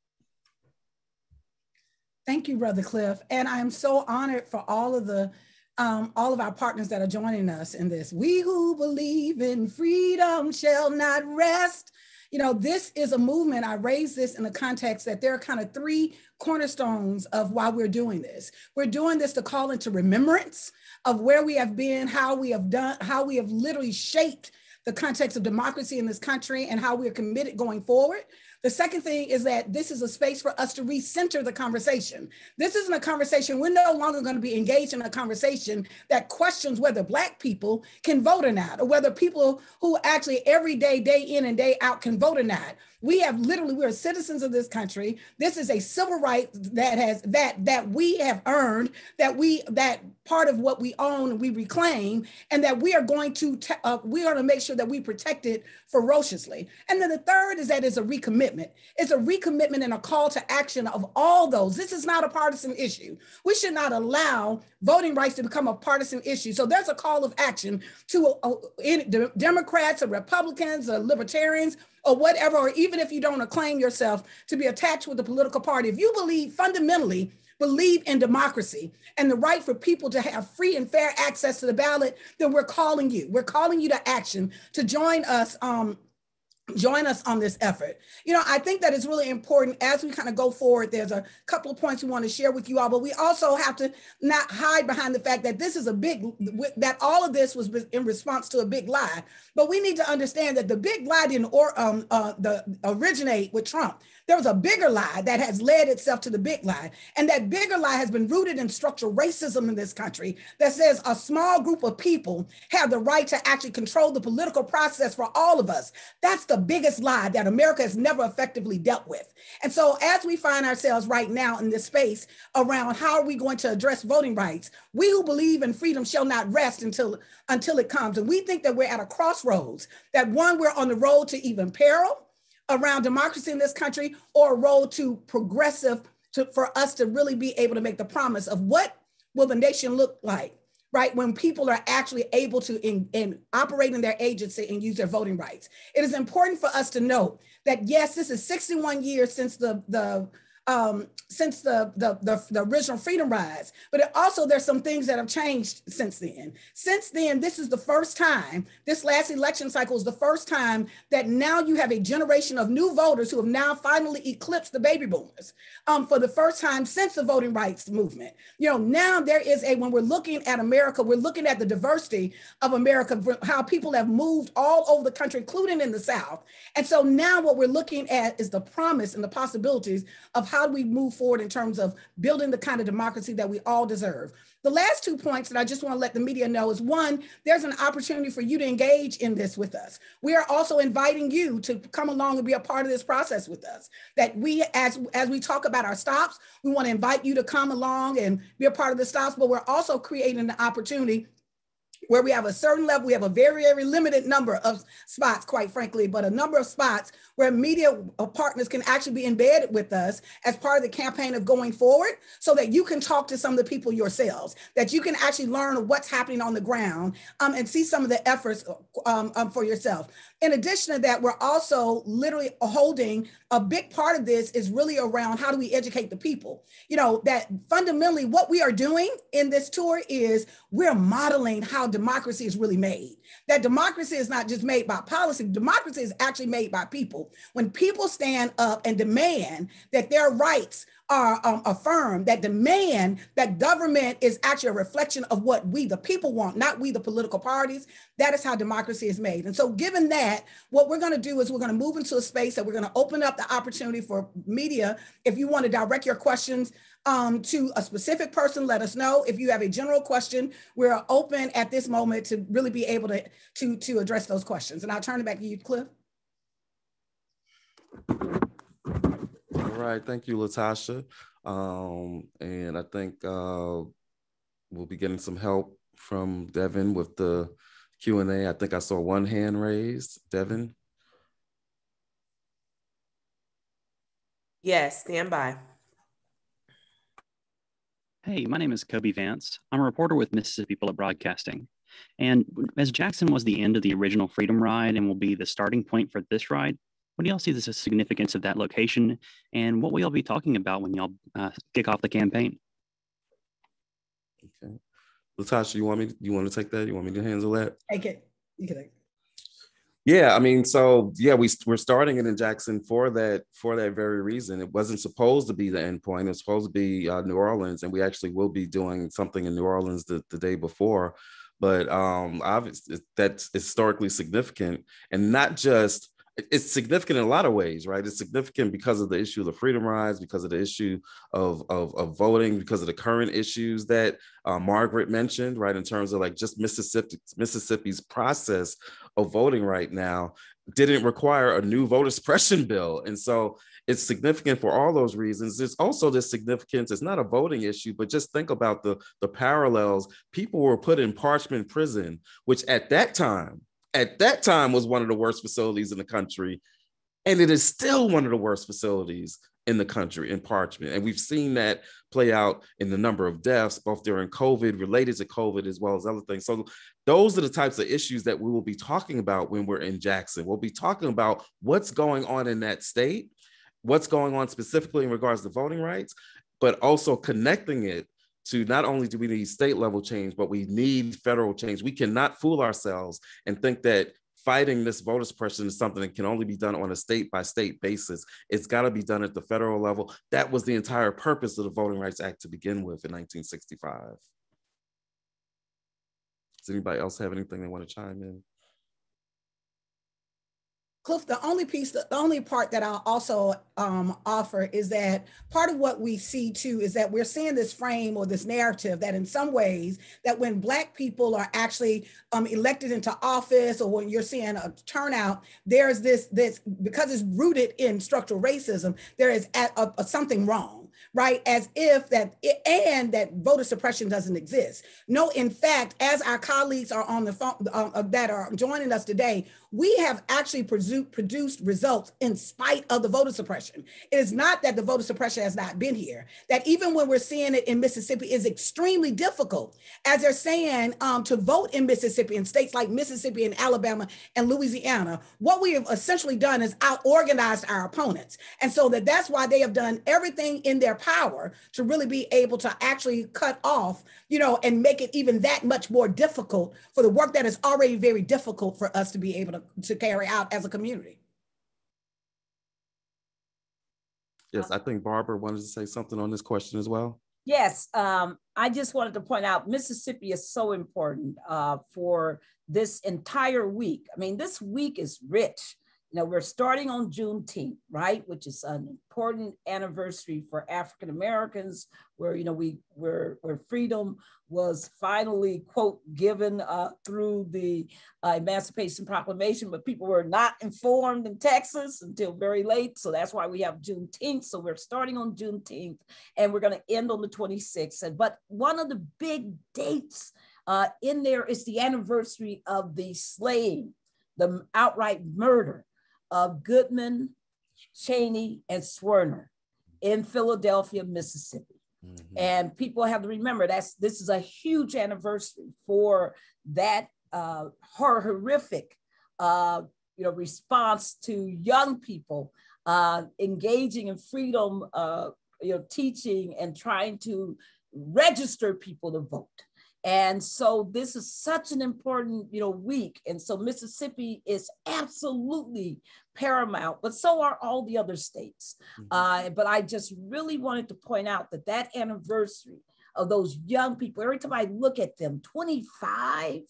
Thank you, Brother Cliff. And I'm so honored for all of the, um, all of our partners that are joining us in this. We who believe in freedom shall not rest. You know, this is a movement. I raise this in the context that there are kind of three cornerstones of why we're doing this. We're doing this to call into remembrance of where we have been, how we have done, how we have literally shaped the context of democracy in this country and how we're committed going forward. The second thing is that this is a space for us to recenter the conversation. This isn't a conversation, we're no longer going to be engaged in a conversation that questions whether Black people can vote or not, or whether people who actually every day, day in and day out can vote or not. We have literally, we are citizens of this country. This is a civil right that has that that we have earned, that we that part of what we own we reclaim, and that we are going to uh, we are to make sure that we protect it ferociously. And then the third is that it's a recommitment. It's a recommitment and a call to action of all those. This is not a partisan issue. We should not allow voting rights to become a partisan issue. So there's a call of action to uh, in, Democrats or Republicans or Libertarians, or whatever, or even if you don't acclaim yourself to be attached with a political party, if you believe fundamentally, believe in democracy and the right for people to have free and fair access to the ballot, then we're calling you. We're calling you to action to join us um, join us on this effort. You know, I think that it's really important as we kind of go forward. There's a couple of points we want to share with you all, but we also have to not hide behind the fact that this is a big, that all of this was in response to a big lie. But we need to understand that the big lie didn't or, um, uh, the, originate with Trump. There was a bigger lie that has led itself to the big lie. And that bigger lie has been rooted in structural racism in this country that says a small group of people have the right to actually control the political process for all of us. That's the biggest lie that America has never effectively dealt with. And so as we find ourselves right now in this space around how are we going to address voting rights, we who believe in freedom shall not rest until, until it comes. And we think that we're at a crossroads, that one, we're on the road to even peril around democracy in this country, or a road to progressive to, for us to really be able to make the promise of what will the nation look like right? When people are actually able to in, in operate in their agency and use their voting rights. It is important for us to note that, yes, this is sixty-one years since the, the um, since the, the, the, the original Freedom Rides, but it also, there's some things that have changed since then. Since then, this is the first time, this last election cycle is the first time that now you have a generation of new voters who have now finally eclipsed the baby boomers um, for the first time since the voting rights movement. You know, now there is a, when we're looking at America, we're looking at the diversity of America, how people have moved all over the country, including in the South. And so now what we're looking at is the promise and the possibilities of how do we move forward in terms of building the kind of democracy that we all deserve. The last two points that I just want to let the media know is, one, there's an opportunity for you to engage in this with us. We are also inviting you to come along and be a part of this process with us. That we, as, as we talk about our stops, we want to invite you to come along and be a part of the stops, but we're also creating the opportunity where we have a certain level, we have a very, very limited number of spots, quite frankly, but a number of spots where media partners can actually be embedded with us as part of the campaign of going forward, so that you can talk to some of the people yourselves, that you can actually learn what's happening on the ground um, and see some of the efforts um, um, for yourself. In addition to that, we're also literally holding, a big part of this is really around how do we educate the people? You know, that fundamentally what we are doing in this tour is we're modeling how democracy is really made. That democracy is not just made by policy, democracy is actually made by people. When people stand up and demand that their rights are um, affirmed, that demand that government is actually a reflection of what we the people want, not we the political parties, that is how democracy is made. And so given that, what we're gonna do is we're gonna move into a space that we're gonna open up the opportunity for media. If you wanna direct your questions um, to a specific person, let us know. If you have a general question, we're open at this moment to really be able to, to, to address those questions. And I'll turn it back to you, Cliff. All right, thank you, LaTosha. Um, and I think uh, we'll be getting some help from Devin with the Q and A. I think I saw one hand raised. Devin? Yes, stand by. Hey, my name is Kobe Vance. I'm a reporter with Mississippi Public Broadcasting. And as Jackson was the end of the original Freedom Ride and will be the starting point for this ride, what do y'all see as the significance of that location, and what will y'all be talking about when y'all uh, kick off the campaign? Okay, LaTosha, you want me? You want to take that? You want me to handle that? Take it. You can take it. Yeah, I mean, so yeah, we we're starting it in Jackson for that for that very reason. It wasn't supposed to be the end point. It was supposed to be uh, New Orleans, and we actually will be doing something in New Orleans the, the day before. But um, obviously, that's historically significant, and not just. It's significant in a lot of ways, right? It's significant because of the issue of the Freedom Rides, because of the issue of, of, of voting, because of the current issues that uh, Margaret mentioned, right? In terms of like just Mississippi, Mississippi's process of voting right now didn't require a new voter suppression bill. And so it's significant for all those reasons. There's also this significance. It's not a voting issue, but just think about the, the parallels. People were put in Parchman Prison, which at that time, at that time was one of the worst facilities in the country. And it is still one of the worst facilities in the country, in Parchman. And we've seen that play out in the number of deaths, both during COVID, related to COVID, as well as other things. So those are the types of issues that we will be talking about when we're in Jackson. We'll be talking about what's going on in that state, what's going on specifically in regards to voting rights, but also connecting it to not only do we need state level change, but we need federal change. We cannot fool ourselves and think that fighting this voter suppression is something that can only be done on a state by state basis. It's got to be done at the federal level. That was the entire purpose of the Voting Rights Act to begin with in nineteen sixty-five. Does anybody else have anything they want to chime in? Cliff, the only piece, the only part that I'll also um, offer is that part of what we see too is that we're seeing this frame or this narrative that in some ways that when Black people are actually um, elected into office or when you're seeing a turnout, there's this, this because it's rooted in structural racism, there is a, a, a something wrong. right? As if that, and that voter suppression doesn't exist. No, in fact, as our colleagues are on the phone uh, that are joining us today, we have actually produced results in spite of the voter suppression. It is not that the voter suppression has not been here, that even when we're seeing it in Mississippi is extremely difficult, as they're saying um, to vote in Mississippi, in states like Mississippi and Alabama and Louisiana. What we have essentially done is out-organized our opponents. And so that that's why they have done everything in their power to really be able to actually cut off, you know, and make it even that much more difficult for the work that is already very difficult for us to be able to to carry out as a community. Yes, I think Barbara wanted to say something on this question as well. Yes, um, I just wanted to point out Mississippi is so important uh, for this entire week. I mean, this week is rich. You know, we're starting on Juneteenth, right? Which is an important anniversary for African-Americans, where, you know, we where, where freedom was finally, quote, given uh, through the uh, Emancipation Proclamation, but people were not informed in Texas until very late. So that's why we have Juneteenth. So we're starting on Juneteenth and we're gonna end on the twenty-sixth. And, but one of the big dates uh, in there is the anniversary of the slaying, the outright murder of Goodman, Cheney, and Swerner in Philadelphia, Mississippi. Mm-hmm. And people have to remember that's this is a huge anniversary for that uh, horrific uh, you know, response to young people uh, engaging in freedom, uh, you know, teaching and trying to register people to vote. And so this is such an important, you know, week. And so Mississippi is absolutely paramount, but so are all the other states. Mm-hmm. uh, but I just really wanted to point out that that anniversary of those young people, every time I look at them, twenty-five,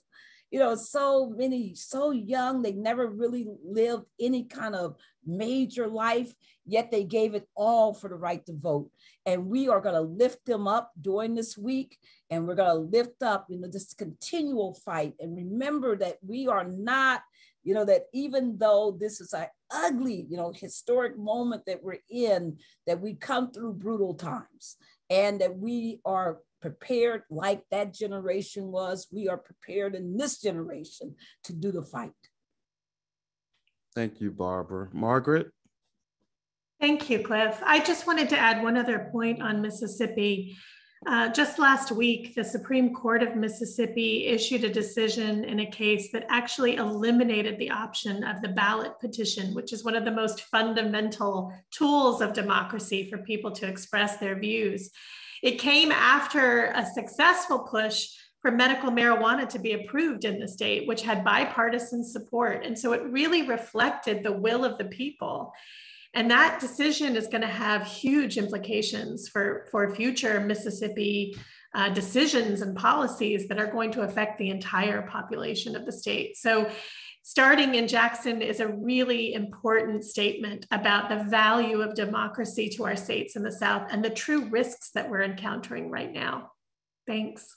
you know, so many, so young, they never really lived any kind of major life, yet they gave it all for the right to vote. And we are gonna lift them up during this week, and we're gonna lift up, you know, this continual fight. And remember that we are not, you know, that even though this is an ugly, you know, historic moment that we're in, that we come through brutal times and that we are prepared like that generation was. We are prepared in this generation to do the fight. Thank you, Barbara. Margaret? Thank you, Cliff. I just wanted to add one other point on Mississippi. Uh, just last week, the Supreme Court of Mississippi issued a decision in a case that actually eliminated the option of the ballot petition, which is one of the most fundamental tools of democracy for people to express their views. It came after a successful push for medical marijuana to be approved in the state, which had bipartisan support. And so it really reflected the will of the people. And that decision is going to have huge implications for, for future Mississippi uh, decisions and policies that are going to affect the entire population of the state. So starting in Jackson is a really important statement about the value of democracy to our states in the South and the true risks that we're encountering right now. Thanks.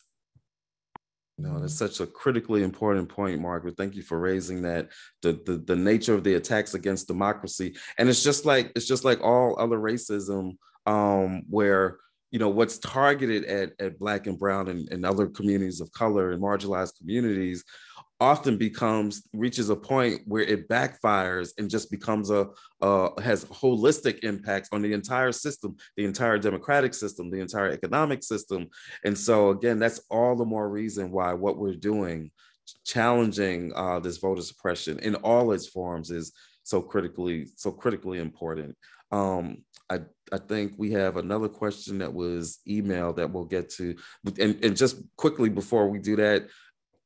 No, that's such a critically important point, Margaret. Thank you for raising that. The, the the nature of the attacks against democracy, and it's just like it's just like all other racism, um, where you know what's targeted at at Black and Brown and, and other communities of color and marginalized communities, often becomes reaches a point where it backfires and just becomes a uh, has holistic impacts on the entire system, the entire democratic system, the entire economic system. And so again, that's all the more reason why what we're doing, challenging uh, this voter suppression in all its forms, is so critically so critically important. Um, I, I think we have another question that was emailed that we'll get to, and, and just quickly before we do that,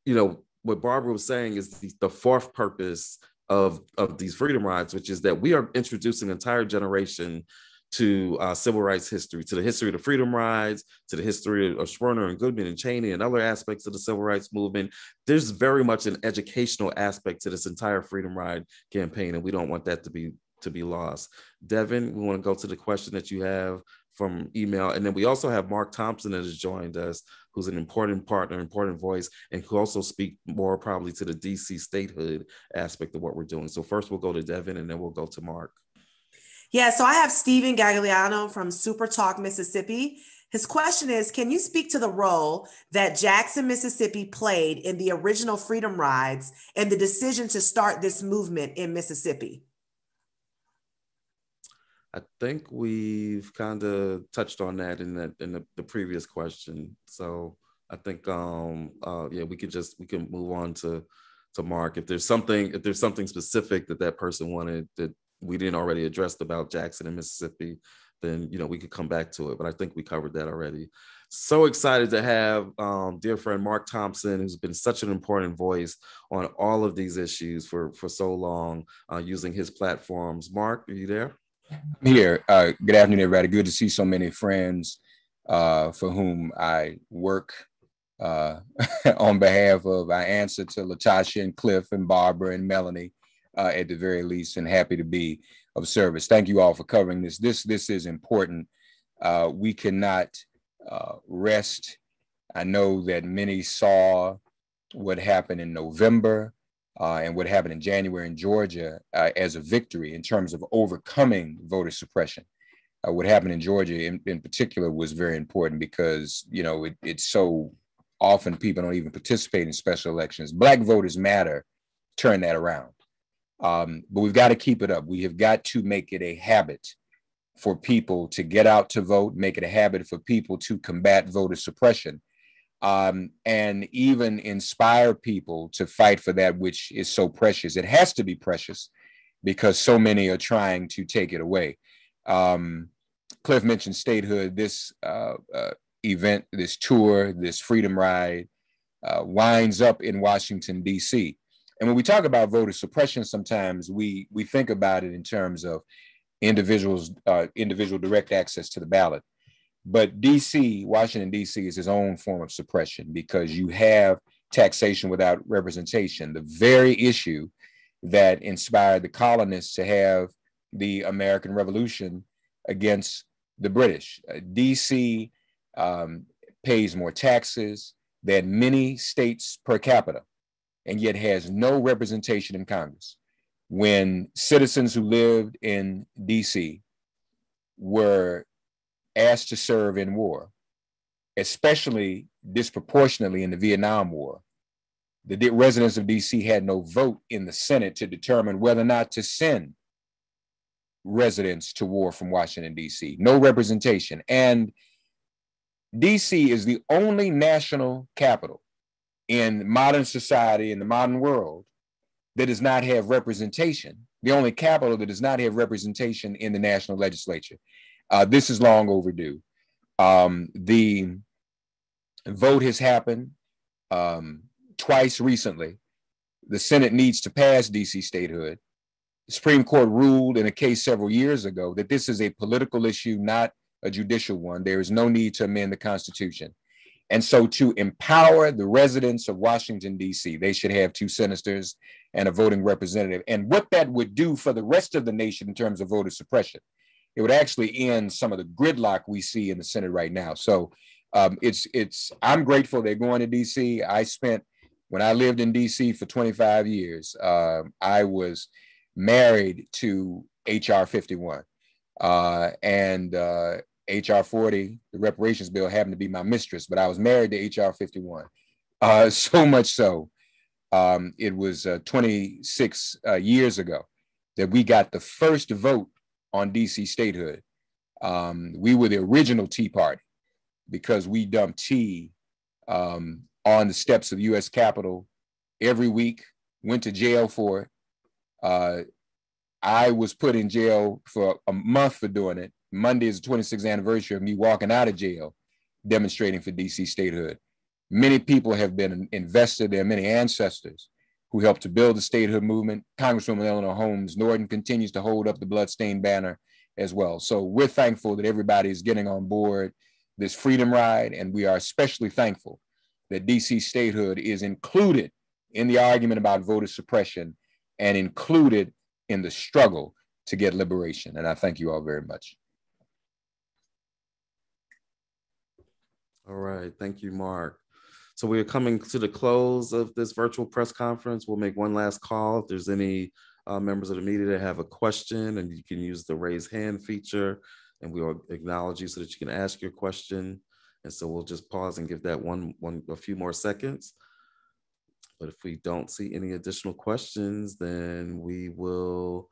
you know. What Barbara was saying is the, the fourth purpose of, of these freedom rides, which is that we are introducing an entire generation to uh, civil rights history, to the history of the freedom rides, to the history of Swerner and Goodman and Cheney and other aspects of the civil rights movement. There's very much an educational aspect to this entire freedom ride campaign, and we don't want that to be, to be lost. Devin, we want to go to the question that you have from email. And then we also have Mark Thompson that has joined us, who's an important partner, important voice, and who also speak more probably to the D C statehood aspect of what we're doing. So first we'll go to Devin and then we'll go to Mark. Yeah, so I have Stephen Gagliano from Super Talk, Mississippi. His question is, can you speak to the role that Jackson, Mississippi played in the original Freedom Rides and the decision to start this movement in Mississippi? I think we've kind of touched on that in the, in the, the previous question. So I think, um, uh, yeah, we could just, we can move on to, to Mark. If there's something, if there's something specific that that person wanted that we didn't already address about Jackson and Mississippi, then, you know, we could come back to it, but I think we covered that already. So excited to have um, dear friend Mark Thompson, who's been such an important voice on all of these issues for, for so long, uh, using his platforms. Mark, are you there? I'm here. Uh, good afternoon, everybody. Good to see so many friends uh, for whom I work uh, on behalf of. I answer to LaTosha and Cliff and Barbara and Melanie uh, at the very least, and happy to be of service. Thank you all for covering this. This, this is important. Uh, we cannot uh, rest. I know that many saw what happened in November uh, and what happened in January in Georgia uh, as a victory in terms of overcoming voter suppression. Uh, what happened in Georgia in, in particular was very important because, you know, it, it's so often people don't even participate in special elections. Black Voters Matter turned that around. Um, but we've got to keep it up. We have got to make it a habit for people to get out to vote, make it a habit for people to combat voter suppression, um, and even inspire people to fight for that which is so precious. It has to be precious because so many are trying to take it away. Um, Cliff mentioned statehood. This uh, uh, event, this tour, this Freedom Ride uh, winds up in Washington, D C And when we talk about voter suppression, sometimes we we think about it in terms of individuals, uh, individual direct access to the ballot. But D C, Washington, D C is its own form of suppression because you have taxation without representation, the very issue that inspired the colonists to have the American Revolution against the British. Uh, D C um, pays more taxes than many states per capita, and yet has no representation in Congress. When citizens who lived in D C were asked to serve in war, especially disproportionately in the Vietnam War, the residents of D C had no vote in the Senate to determine whether or not to send residents to war from Washington, D C, no representation. And D C is the only national capital in modern society, in the modern world, that does not have representation, the only capital that does not have representation in the national legislature. Uh, this is long overdue. Um, the vote has happened um, twice recently. The Senate needs to pass D C statehood. The Supreme Court ruled in a case several years ago that this is a political issue, not a judicial one. There is no need to amend the Constitution. And so to empower the residents of Washington, D C, they should have two senators and a voting representative. And what that would do for the rest of the nation in terms of voter suppression, it would actually end some of the gridlock we see in the Senate right now. So um, it's, it's, I'm grateful they're going to D C. I spent, when I lived in D C for twenty-five years, uh, I was married to H R fifty-one uh, and uh, H R forty, the reparations bill, happened to be my mistress, but I was married to H R fifty-one. Uh, so much so, um, it was uh, twenty-six years ago that we got the first vote on D C statehood. Um, we were the original Tea Party because we dumped tea um, on the steps of the U S Capitol every week, went to jail for it. Uh, I was put in jail for a month for doing it. Monday is the twenty-sixth anniversary of me walking out of jail, demonstrating for D C statehood. Many people have been invested. There are many ancestors who helped to build the statehood movement. Congresswoman Eleanor Holmes Norton continues to hold up the bloodstained banner as well. So we're thankful that everybody is getting on board this Freedom Ride. And we are especially thankful that D C statehood is included in the argument about voter suppression and included in the struggle to get liberation. And I thank you all very much. All right, thank you, Mark. So we are coming to the close of this virtual press conference. We'll make one last call. If there's any uh, members of the media that have a question, and you can use the raise hand feature, and we will acknowledge you so that you can ask your question. And so we'll just pause and give that one, one a few more seconds. But if we don't see any additional questions, then we will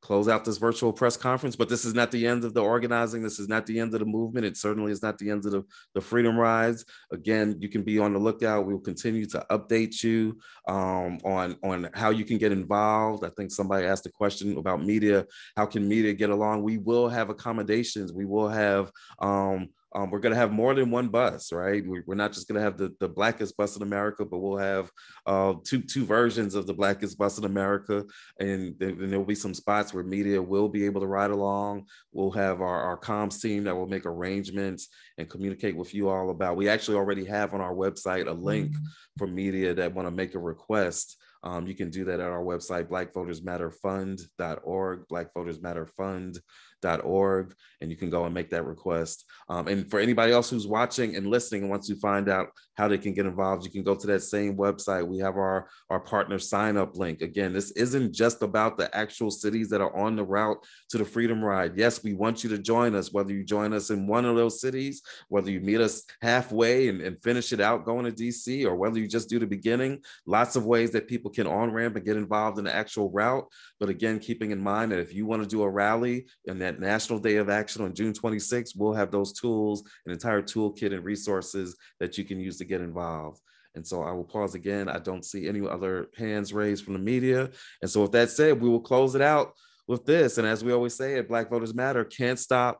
close out this virtual press conference. But this is not the end of the organizing. This is not the end of the movement. It certainly is not the end of the, the Freedom Rides. Again, you can be on the lookout. We will continue to update you um, on, on how you can get involved. I think somebody asked a question about media. How can media get along? We will have accommodations. We will have... Um, Um, we're going to have more than one bus, right? We're not just going to have the, the Blackest Bus in America, but we'll have uh, two two versions of the Blackest Bus in America. And then there'll be some spots where media will be able to ride along. We'll have our, our comms team that will make arrangements and communicate with you all about. We actually already have on our website a link for media that want to make a request. Um, you can do that at our website, black voters matter fund dot org, black voters matter fund dot org, and you can go and make that request. Um, and for anybody else who's watching and listening, and wants to find out how they can get involved, you can go to that same website. We have our, our partner sign-up link. Again, this isn't just about the actual cities that are on the route to the Freedom Ride. Yes, we want you to join us, whether you join us in one of those cities, whether you meet us halfway and, and finish it out going to D C, or whether you just do the beginning. Lots of ways that people can on-ramp and get involved in the actual route. But again, keeping in mind that if you want to do a rally and that National Day of Action on June twenty-sixth, we'll have those tools, an entire toolkit and resources that you can use to get involved. And so I will pause again. I don't see any other hands raised from the media. And so with that said, we will close it out with this. And as we always say at Black Voters Matter, can't stop,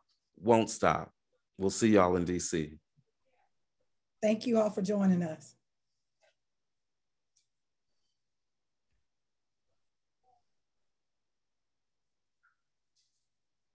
won't stop. We'll see y'all in D C. Thank you all for joining us.